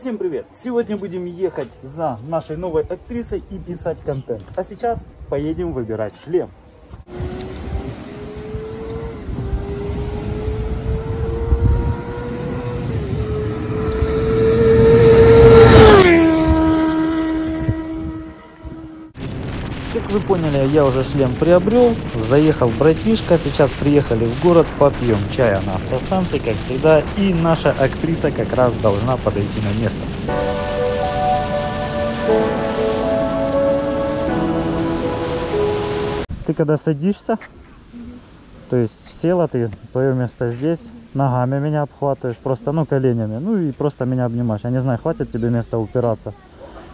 Всем привет! Сегодня будем ехать за нашей новой актрисой и писать контент. А сейчас поедем выбирать шлем. Как вы поняли, я уже шлем приобрел, заехал братишка, сейчас приехали в город, попьем чая на автостанции, как всегда, и наша актриса как раз должна подойти на место. Ты когда садишься, то есть села ты, твое место здесь, ногами меня обхватываешь, просто, ну, коленями, ну и просто меня обнимаешь. Я не знаю, хватит тебе места упираться.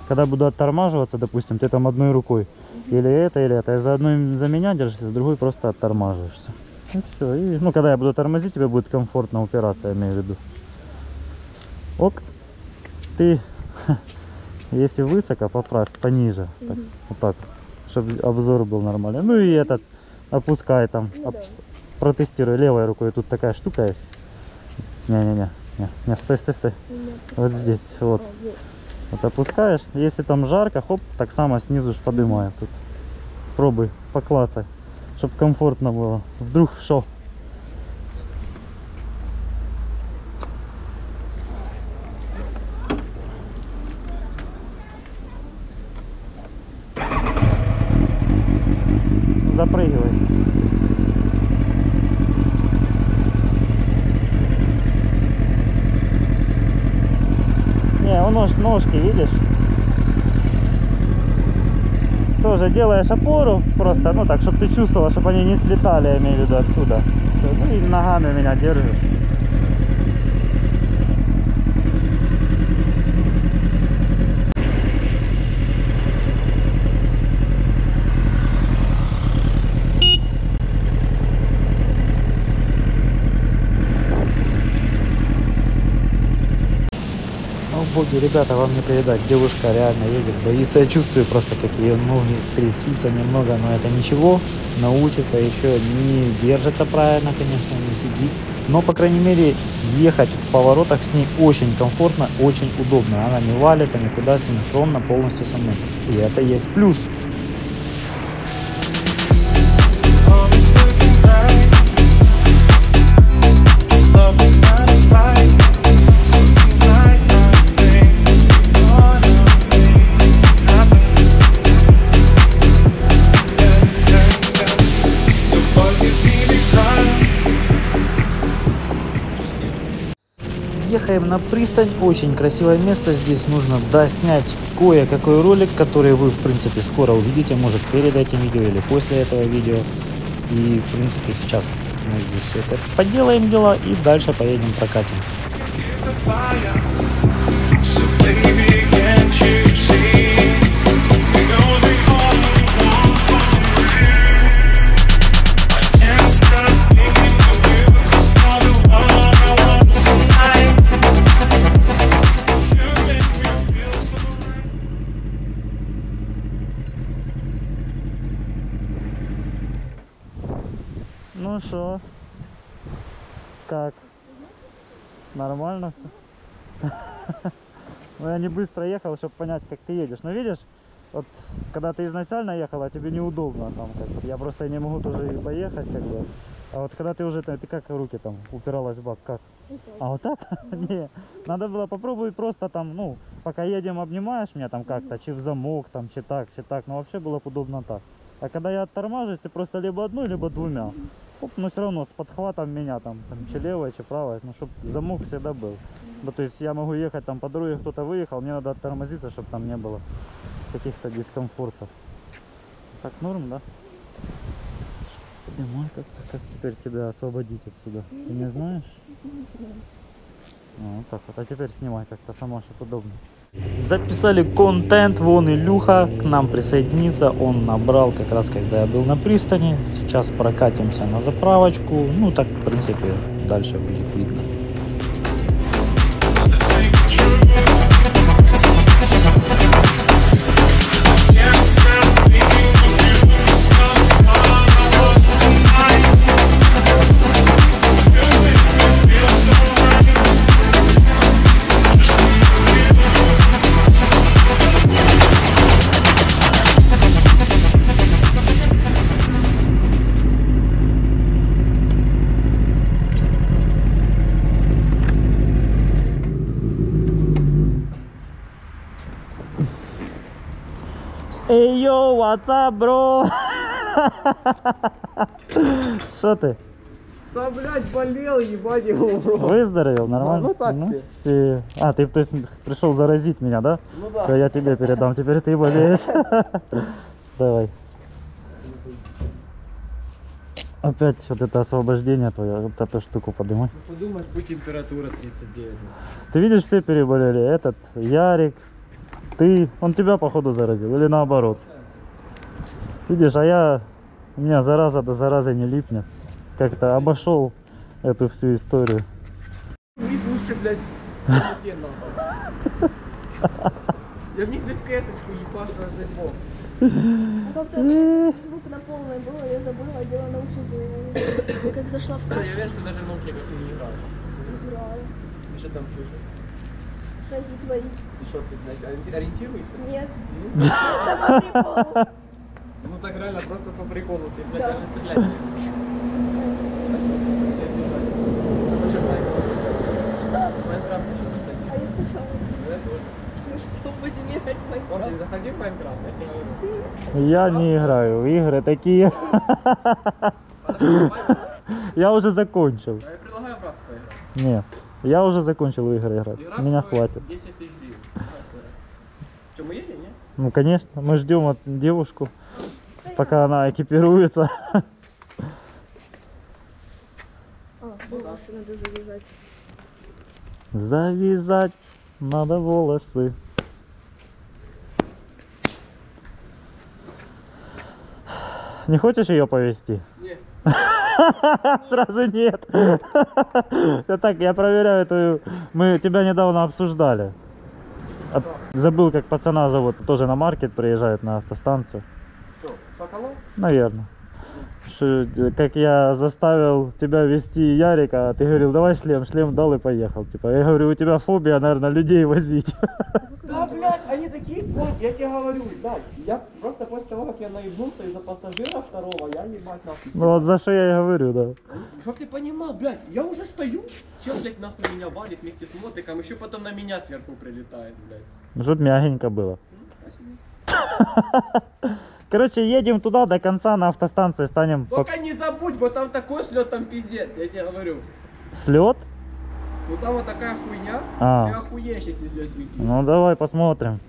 Когда буду оттормаживаться, допустим, ты там одной рукой, или это, и за одной за меня держишься, за другой просто оттормаживаешься. И все, и, ну, когда я буду тормозить, тебе будет комфортно упираться, я имею в виду. Ок, ты, если высоко, поправь, пониже, так, вот так, чтобы обзор был нормальный. Ну и этот, опускай там, протестируй левой рукой, тут такая штука есть. Не, стой, вот здесь, вот. Вот опускаешь, если там жарко, хоп, так само снизу ж подымаю тут. Пробуй, поклацай, чтобы комфортно было. Вдруг шо. Запрыгивай. Ножки, видишь, тоже делаешь опору просто, ну так, чтобы ты чувствовала, чтобы они не слетали, я имею в виду, отсюда. Ну и ногами меня держишь. Боги, ребята, вам не передать, девушка реально едет, боится, я чувствую просто, как ее ноги трясутся немного, но это ничего, научится, еще не держится правильно, конечно, не сидит, но, по крайней мере, ехать в поворотах с ней очень комфортно, очень удобно, она не валится никуда, синхронно, полностью со мной, и это есть плюс. Ехаем на пристань, очень красивое место, здесь нужно доснять кое-какой ролик, который вы, в принципе, скоро увидите, может, перед этим видео или после этого видео. И, в принципе, сейчас мы здесь все это поделаем дела и дальше поедем прокатимся. Ну шо? Как? Нормально все? Ну я не быстро ехал, чтобы понять, как ты едешь. Но видишь, вот когда ты изначально ехала, тебе неудобно там. Как, я просто не могу тоже и поехать, как бы. А вот когда ты уже, ты как руки там упиралась в бак, как? А вот так? Не. Надо было попробовать просто там, ну, пока едем, обнимаешь меня там как-то, чи в замок, там, чи так. Но вообще было бы удобно так. А когда я оттормаживаюсь, ты просто либо одной, либо двумя. Оп, но все равно с подхватом меня там че левая, че правая, ну чтобы замок всегда был. Да, то есть я могу ехать там по дороге, кто-то выехал, мне надо оттормозиться, чтобы там не было каких-то дискомфортов. Так норм, да? Понимаю, как теперь тебя освободить отсюда? Ты не знаешь? Ну, вот так вот, а теперь снимай как-то сама, чтобы удобно. Записали контент, вон Илюха к нам присоединится, он набрал как раз, когда я был на пристани. Сейчас прокатимся на заправочку, ну так, в принципе, дальше будет видно. Эй, йо, what's up, бро? Что ты? Да, блядь, болел, ебать его, бро. Выздоровел, нормально? Ну, так ну, все. А, ты, то есть, пришел заразить меня, да? Ну да. Все, я тебе передам, теперь ты болеешь. Давай. Опять вот это освобождение твое, вот эту штуку поднимай. Ну, подумаешь, будет температура 39. Ты видишь, все переболели. Этот, Ярик, ты. Он тебя, походу, заразил. Или наоборот. Видишь, а я... У меня зараза до заразы не липнет. Как-то обошел эту всю историю. Миф лучше, блядь, я в них, блядь, в кэсочку ебашу разный бог. А как-то звук на полное было, я забыла, делала наушники. Я как зашла в... Я уверен, что даже в наушниках ты не играл. Играл. И что там слышал? Шаги твои. И что, ты, блядь, ориентируешься? Нет. Просто по приколу. Ну так реально, просто по приколу. Ты, блядь, даже стрелять не можешь. Что? Майнкрафт еще заходил. А я слышала. Я тоже. Будем играть в Майнкрафт. Заходи в Майнкрафт, я не играю в игры такие. Я уже закончил. Я предлагаю в Майнкрафт поиграть. Нет, я уже закончил в игры играть. Меня хватит. 10 тысяч гривен. Что, мы едем, нет? Ну конечно, мы ждем от девушку, пока она экипируется. Волосы надо завязать. Завязать надо волосы. Не хочешь ее повезти? Нет. Сразу нет. Я так, я проверяю эту... Мы тебя недавно обсуждали. Забыл, как пацана зовут. Тоже на маркет приезжает, на автостанцию. Что, Соколов? Наверное. Как я заставил тебя вести Ярика, ты говорил, давай шлем, шлем дал и поехал. Типа, я говорю, у тебя фобия, наверное, людей возить. Да, блядь, они такие, блядь, я тебе говорю, да, я просто после того, как я наебнулся из-за пассажира второго, я ебать нахуй. Ну вот за что я и говорю, да. Чтоб ты понимал, блядь, я уже стою, чем, блядь, нахуй меня валит вместе с мотиком, еще потом на меня сверху прилетает, блядь. Чтоб мягенько было. Короче, едем туда, до конца на автостанции станем. Только не забудь, бо там такой слет, там пиздец, я тебе говорю. Слет? Ну там вот такая хуйня, ты охуеешь, если слет летит. Ну давай посмотрим.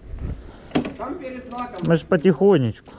Там перед лаком. Мы же потихонечку.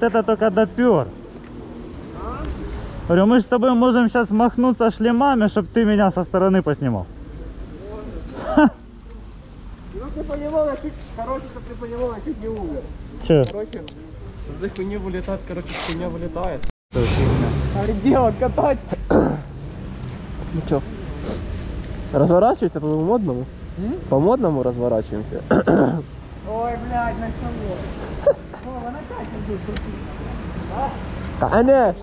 вот это только допер. Говорю, мы же с тобой можем сейчас махнуться шлемами, чтобы ты меня со стороны поснимал. Ну ты понимал, я чуть, короче, чтобы ты понимал, я чуть не умер. Че? Короче, когда хуйня вылетает, короче, хуйня вылетает. А где он катать? Ну че? Разворачивайся по-модному? По-модному разворачиваемся. Ой, блядь, на кого? Вова, на кайф идут, крутись. Конечно!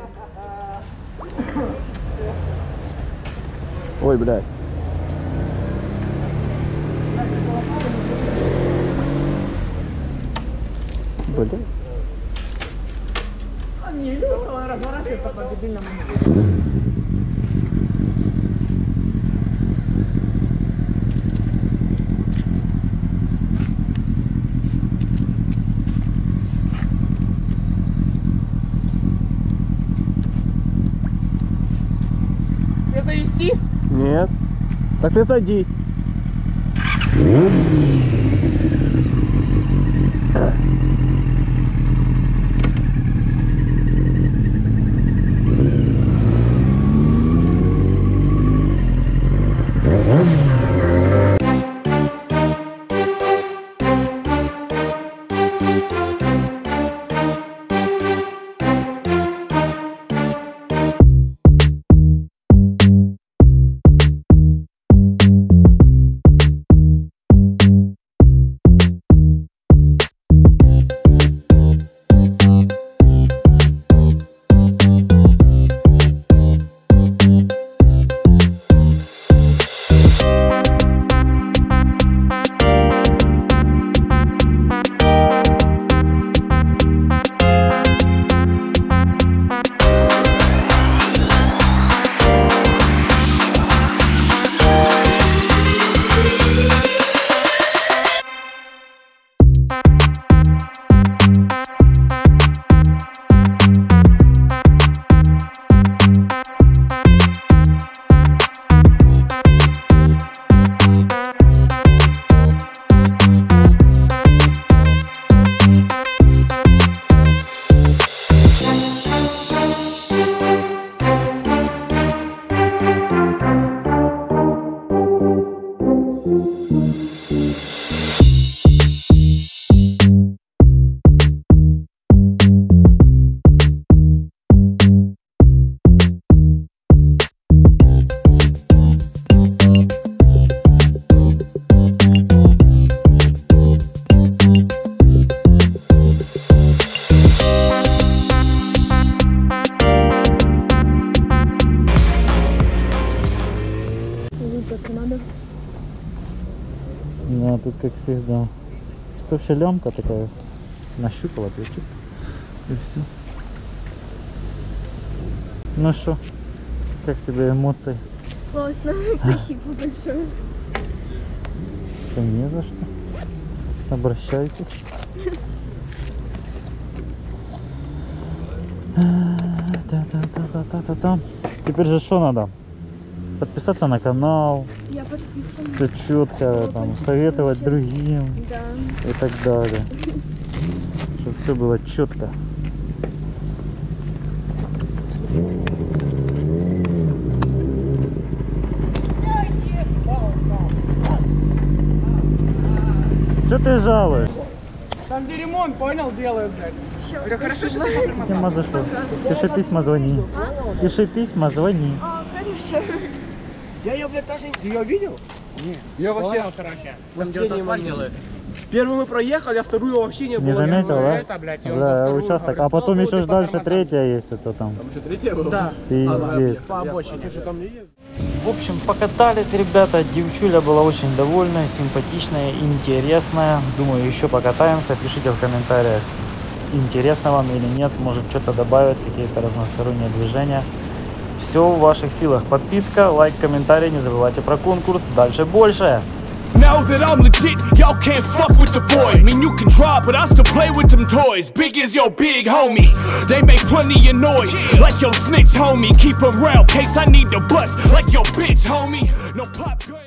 Ой, блядь. Блядь. Он не любит, он разворачивается по дебильному. Завести? Нет. Так ты садись. Ну, тут как всегда. Что вообще лямка такая? Нащупала плечик. И все. Ну что? Как тебе эмоции? Классно. Спасибо большое. Да не за что. Обращайтесь. Та-та-та-та-та-та-та. Теперь же что надо? Подписаться на канал, я все четко, там, советовать другим, да. И так далее, чтобы все было четко. Че ты жалуешь? Там где ремонт, понял, делают, блядь. Говорю, хорошо, что ты пиши письма, звони. А? Пиши письма, звони. Я ее, блядь, даже... Ты ее видел? Нет. Я вообще... Понял, короче. Там где-то асфальт делают. Первую мы проехали, а вторую вообще не было. Не заметил, да? Это, блядь, да, участок. А потом еще ж дальше третья есть, это там. Там еще третья была? Да. Пиздец. По обочине. В общем, покатались, ребята. Девчуля была очень довольная, симпатичная, интересная. Думаю, еще покатаемся. Пишите в комментариях, интересно вам или нет. Может, что-то добавят, какие-то разносторонние движения. Все в ваших силах. Подписка, лайк, комментарий. Не забывайте про конкурс. Дальше больше. Now that I'm legit, y'all can't fuck with the boy. I mean, you can try, but I still play with them toys. Big as your big homie. They make plenty of noise. Like your snitch, homie. Keep them round, case I need to bust. Like your bitch, homie. No pop gun.